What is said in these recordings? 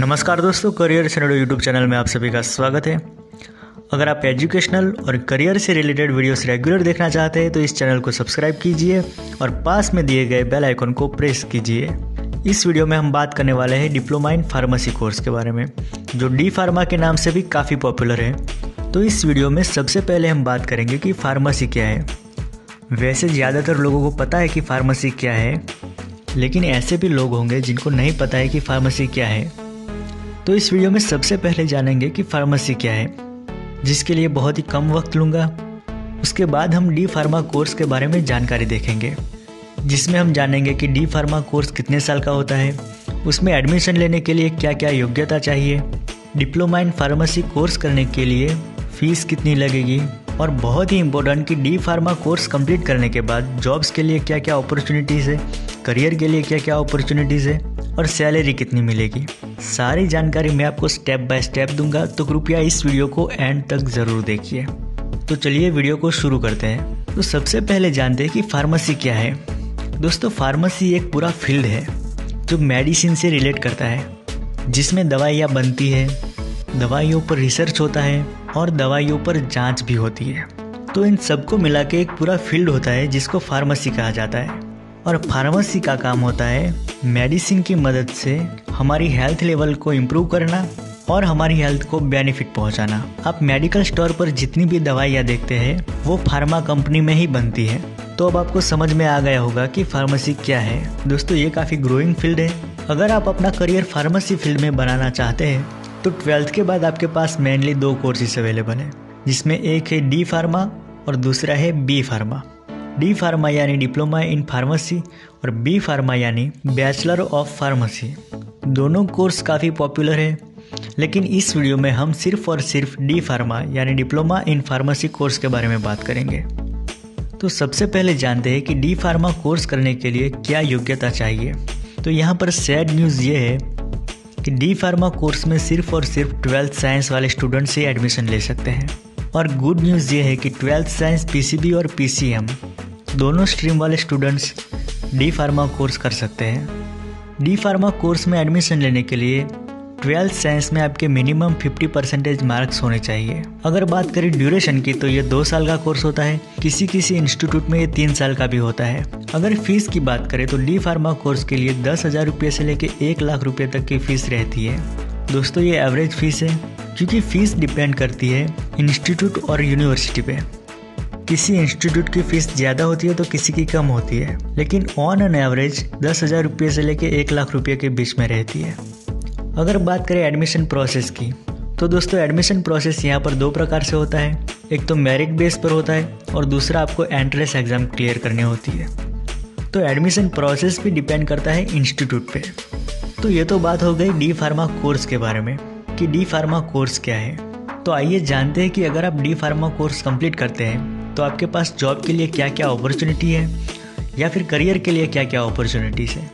नमस्कार दोस्तों, career सनेडो YouTube channel में आप सभी का स्वागत है। अगर आप एजुकेशनल और करियर से रिलेटेड वीडियोस रेगुलर देखना चाहते हैं तो इस चैनल को सब्सक्राइब कीजिए और पास में दिए गए बेल आइकन को प्रेस कीजिए। इस वीडियो में हम बात करने वाले हैं डिप्लोमा इन फार्मेसी कोर्स के बारे में, जो डी फार्मा के नाम से भी काफ़ी पॉपुलर है। तो इस वीडियो में सबसे पहले हम बात करेंगे कि फार्मेसी क्या है। वैसे ज़्यादातर लोगों को पता है कि फार्मेसी क्या है, लेकिन ऐसे भी लोग होंगे जिनको नहीं पता है कि फार्मेसी क्या है। तो इस वीडियो में सबसे पहले जानेंगे कि फार्मेसी क्या है, जिसके लिए बहुत ही कम वक्त लूँगा। उसके बाद हम डी फार्मा कोर्स के बारे में जानकारी देखेंगे, जिसमें हम जानेंगे कि डी फार्मा कोर्स कितने साल का होता है, उसमें एडमिशन लेने के लिए क्या क्या योग्यता चाहिए, डिप्लोमा इन फार्मेसी कोर्स करने के लिए फ़ीस कितनी लगेगी, और बहुत ही इम्पोर्टेंट कि डी फार्मा कोर्स कंप्लीट करने के बाद जॉब्स के लिए क्या क्या अपॉर्चुनिटीज़ है, करियर के लिए क्या क्या अपॉर्चुनिटीज़ है और सैलरी कितनी मिलेगी। सारी जानकारी मैं आपको स्टेप बाय स्टेप दूंगा, तो कृपया इस वीडियो को एंड तक ज़रूर देखिए। तो चलिए वीडियो को शुरू करते हैं। तो सबसे पहले जानते हैं कि फार्मेसी क्या है। दोस्तों, फार्मेसी एक पूरा फील्ड है जो मेडिसिन से रिलेट करता है, जिसमें दवाइयाँ बनती है, दवाइयों पर रिसर्च होता है और दवाइयों पर जाँच भी होती है। तो इन सबको मिला के एक पूरा फील्ड होता है जिसको फार्मेसी कहा जाता है। और फार्मेसी का काम होता है मेडिसिन की मदद से हमारी हेल्थ लेवल को इम्प्रूव करना और हमारी हेल्थ को बेनिफिट पहुंचाना। आप मेडिकल स्टोर पर जितनी भी दवाइयाँ देखते हैं वो फार्मा कंपनी में ही बनती है। तो अब आपको समझ में आ गया होगा कि फार्मेसी क्या है। दोस्तों, ये काफ़ी ग्रोइंग फील्ड है। अगर आप अपना करियर फार्मेसी फील्ड में बनाना चाहते हैं तो ट्वेल्थ के बाद आपके पास मेनली दो कोर्सेज अवेलेबल हैं, जिसमें एक है डी फार्मा और दूसरा है बी फार्मा। डी फार्मा यानी डिप्लोमा इन फार्मेसी और बी फार्मा यानी बैचलर ऑफ फार्मेसी। दोनों कोर्स काफ़ी पॉपुलर है, लेकिन इस वीडियो में हम सिर्फ और सिर्फ डी फार्मा यानी डिप्लोमा इन फार्मेसी कोर्स के बारे में बात करेंगे। तो सबसे पहले जानते हैं कि डी फार्मा कोर्स करने के लिए क्या योग्यता चाहिए। तो यहाँ पर सैड न्यूज़ ये है कि डी फार्मा कोर्स में सिर्फ और सिर्फ ट्वेल्थ साइंस वाले स्टूडेंट्स ही एडमिशन ले सकते हैं। और गुड न्यूज़ ये है कि ट्वेल्थ साइंस PCB और PCM दोनों स्ट्रीम वाले स्टूडेंट्स डी फार्मा कोर्स कर सकते हैं। डी फार्मा कोर्स में एडमिशन लेने के लिए ट्वेल्थ साइंस में आपके मिनिमम 50% मार्क्स होने चाहिए। अगर बात करें ड्यूरेशन की तो ये 2 साल का कोर्स होता है, किसी किसी इंस्टीट्यूट में ये 3 साल का भी होता है। अगर फीस की बात करें तो डी फार्मा कोर्स के लिए 10,000 रुपये से लेकर 1 लाख रुपये तक की फ़ीस रहती है। दोस्तों, ये एवरेज फ़ीस है, क्योंकि फ़ीस डिपेंड करती है इंस्टीट्यूट और यूनिवर्सिटी पे। किसी इंस्टीट्यूट की फ़ीस ज़्यादा होती है तो किसी की कम होती है, लेकिन ऑन एन एवरेज 10,000 रुपये से लेकर 1 लाख रुपये के बीच में रहती है। अगर बात करें एडमिशन प्रोसेस की तो दोस्तों, एडमिशन प्रोसेस यहाँ पर 2 प्रकार से होता है। एक तो मेरिट बेस पर होता है और दूसरा आपको एंट्रेंस एग्ज़ाम क्लियर करनी होती है। तो एडमिशन प्रोसेस भी डिपेंड करता है इंस्टीट्यूट पर। तो ये तो बात हो गई डी फार्मा कोर्स के बारे में कि डी फार्मा कोर्स क्या है। तो आइए जानते हैं कि अगर आप डी फार्मा कोर्स कंप्लीट करते हैं तो आपके पास जॉब के लिए क्या क्या अपॉर्चुनिटी है या फिर करियर के लिए क्या क्या अपॉर्चुनिटीज़ है।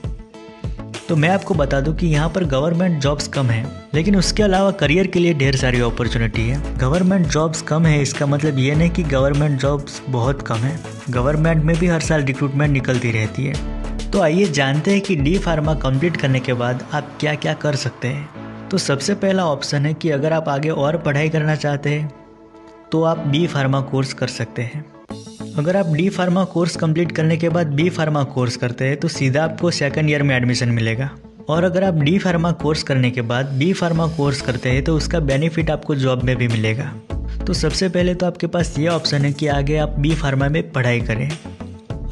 तो मैं आपको बता दूं कि यहाँ पर गवर्नमेंट जॉब्स कम है, लेकिन उसके अलावा करियर के लिए ढेर सारी अपॉर्चुनिटी है। गवर्नमेंट जॉब्स कम है इसका मतलब ये नहीं कि गवर्नमेंट जॉब्स बहुत कम है, गवर्नमेंट में भी हर साल रिक्रूटमेंट निकलती रहती है। तो आइए जानते हैं कि डी फार्मा कंप्लीट करने के बाद आप क्या क्या कर सकते हैं। तो सबसे पहला ऑप्शन है कि अगर आप आगे और पढ़ाई करना चाहते हैं तो आप बी फार्मा कोर्स कर सकते हैं। अगर आप डी फार्मा कोर्स कंप्लीट करने के बाद बी फार्मा कोर्स करते हैं तो सीधा आपको सेकंड ईयर में एडमिशन मिलेगा। और अगर आप डी फार्मा कोर्स करने के बाद बी फार्मा कोर्स करते हैं तो उसका बेनिफिट आपको जॉब में भी मिलेगा। तो सबसे पहले तो आपके पास ये ऑप्शन है कि आगे आप बी फार्मा में पढ़ाई करें।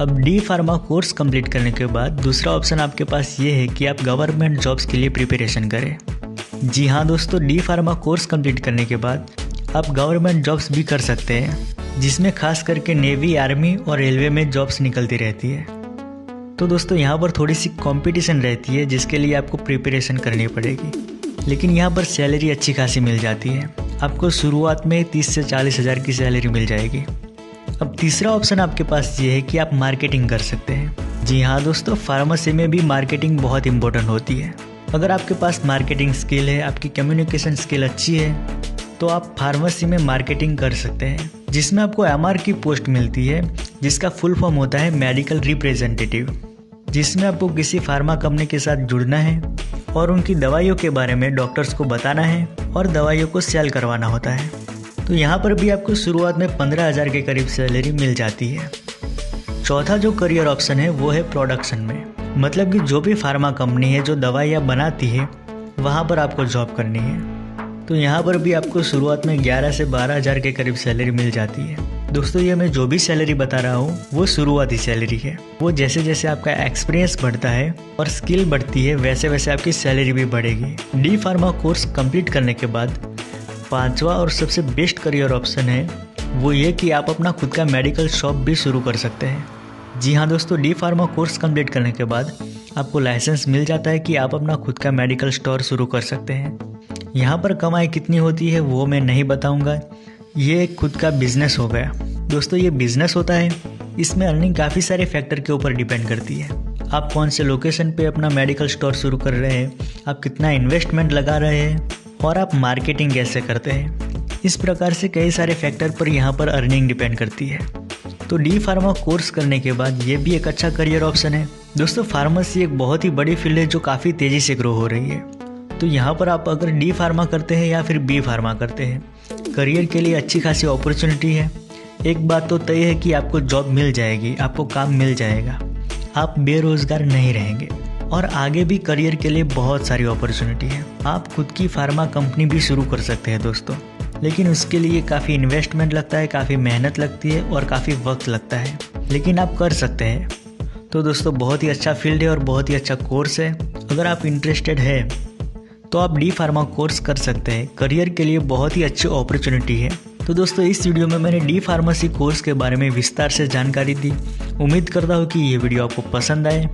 अब डी फार्मा कोर्स कंप्लीट करने के बाद दूसरा ऑप्शन आपके पास ये है कि आप गवर्नमेंट जॉब्स के लिए प्रिपरेशन करें। जी हाँ दोस्तों, डी फार्मा कोर्स कंप्लीट करने के बाद आप गवर्नमेंट जॉब्स भी कर सकते हैं, जिसमें खास करके नेवी, आर्मी और रेलवे में जॉब्स निकलती रहती है। तो दोस्तों, यहाँ पर थोड़ी सी कंपटीशन रहती है, जिसके लिए आपको प्रिपरेशन करनी पड़ेगी, लेकिन यहाँ पर सैलरी अच्छी खासी मिल जाती है। आपको शुरुआत में 30,000 से 40,000 की सैलरी मिल जाएगी। अब तीसरा ऑप्शन आपके पास ये है कि आप मार्केटिंग कर सकते हैं। जी हाँ दोस्तों, फार्मेसी में भी मार्केटिंग बहुत इंपॉर्टेंट होती है। अगर आपके पास मार्केटिंग स्किल है, आपकी कम्युनिकेशन स्किल अच्छी है, तो आप फार्मेसी में मार्केटिंग कर सकते हैं, जिसमें आपको MR की पोस्ट मिलती है, जिसका फुल फॉर्म होता है मेडिकल रिप्रेजेंटेटिव, जिसमें आपको किसी फार्मा कंपनी के साथ जुड़ना है और उनकी दवाइयों के बारे में डॉक्टर्स को बताना है और दवाइयों को सेल करवाना होता है। तो यहाँ पर भी आपको शुरुआत में 15,000 के करीब सैलरी मिल जाती है। चौथा जो करियर ऑप्शन है वो है प्रोडक्शन में, मतलब कि जो भी फार्मा कंपनी है जो दवाइयाँ बनाती है वहाँ पर आपको जॉब करनी है। तो यहाँ पर भी आपको शुरुआत में 11 से 12,000 के करीब सैलरी मिल जाती है। दोस्तों ये मैं जो भी सैलरी बता रहा हूँ वो शुरुआती सैलरी है। वो जैसे जैसे आपका एक्सपीरियंस बढ़ता है और स्किल बढ़ती है वैसे वैसे आपकी सैलरी भी बढ़ेगी। डी फार्मा कोर्स कंप्लीट करने के बाद पांचवा और सबसे बेस्ट करियर ऑप्शन है वो ये कि आप अपना खुद का मेडिकल शॉप भी शुरू कर सकते हैं। जी हाँ दोस्तों, डी फार्मा कोर्स कंप्लीट करने के बाद आपको लाइसेंस मिल जाता है कि आप अपना खुद का मेडिकल स्टोर शुरू कर सकते हैं। यहाँ पर कमाई कितनी होती है वो मैं नहीं बताऊँगा, ये खुद का बिजनेस हो गया। दोस्तों ये बिजनेस होता है, इसमें अर्निंग काफ़ी सारे फैक्टर के ऊपर डिपेंड करती है। आप कौन से लोकेशन पे अपना मेडिकल स्टोर शुरू कर रहे हैं, आप कितना इन्वेस्टमेंट लगा रहे हैं और आप मार्केटिंग कैसे करते हैं, इस प्रकार से कई सारे फैक्टर पर यहाँ पर अर्निंग डिपेंड करती है। तो डी फार्मा कोर्स करने के बाद ये भी एक अच्छा करियर ऑप्शन है। दोस्तों फार्मेसी एक बहुत ही बड़ी फील्ड है जो काफ़ी तेज़ी से ग्रो हो रही है। तो यहाँ पर आप अगर डी फार्मा करते हैं या फिर बी फार्मा करते हैं, करियर के लिए अच्छी खासी अपॉर्चुनिटी है। एक बात तो तय है कि आपको जॉब मिल जाएगी, आपको काम मिल जाएगा, आप बेरोजगार नहीं रहेंगे और आगे भी करियर के लिए बहुत सारी अपॉर्चुनिटी है। आप खुद की फार्मा कंपनी भी शुरू कर सकते हैं दोस्तों, लेकिन उसके लिए काफ़ी इन्वेस्टमेंट लगता है, काफ़ी मेहनत लगती है और काफ़ी वक्त लगता है, लेकिन आप कर सकते हैं। तो दोस्तों बहुत ही अच्छा फील्ड है और बहुत ही अच्छा कोर्स है। अगर आप इंटरेस्टेड है तो आप डी फार्मा कोर्स कर सकते हैं, करियर के लिए बहुत ही अच्छी अपॉर्चुनिटी है। तो दोस्तों इस वीडियो में मैंने डी फार्मेसी कोर्स के बारे में विस्तार से जानकारी दी। उम्मीद करता हूँ कि ये वीडियो आपको पसंद आए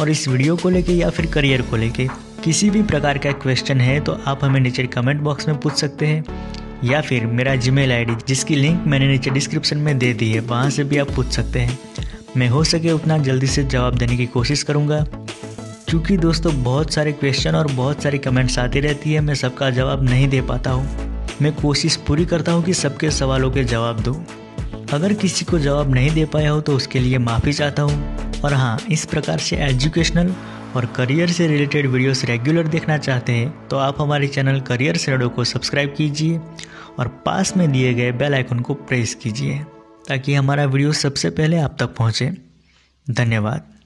और इस वीडियो को लेके या फिर करियर को लेके किसी भी प्रकार का क्वेश्चन है तो आप हमें नीचे कमेंट बॉक्स में पूछ सकते हैं या फिर मेरा Gmail ID जिसकी लिंक मैंने नीचे डिस्क्रिप्शन में दे दी है वहाँ से भी आप पूछ सकते हैं। मैं हो सके उतना जल्दी से जवाब देने की कोशिश करूँगा, क्योंकि दोस्तों बहुत सारे क्वेश्चन और बहुत सारे कमेंट्स आती रहती है, मैं सबका जवाब नहीं दे पाता हूँ। मैं कोशिश पूरी करता हूँ कि सबके सवालों के जवाब दूँ। अगर किसी को जवाब नहीं दे पाया हो तो उसके लिए माफ़ी चाहता हूँ। और हाँ, इस प्रकार से एजुकेशनल और करियर से रिलेटेड वीडियोस रेगुलर देखना चाहते हैं तो आप हमारे चैनल करियर सनेडो को सब्सक्राइब कीजिए और पास में दिए गए बेल आइकन को प्रेस कीजिए ताकि हमारा वीडियो सबसे पहले आप तक पहुँचे। धन्यवाद।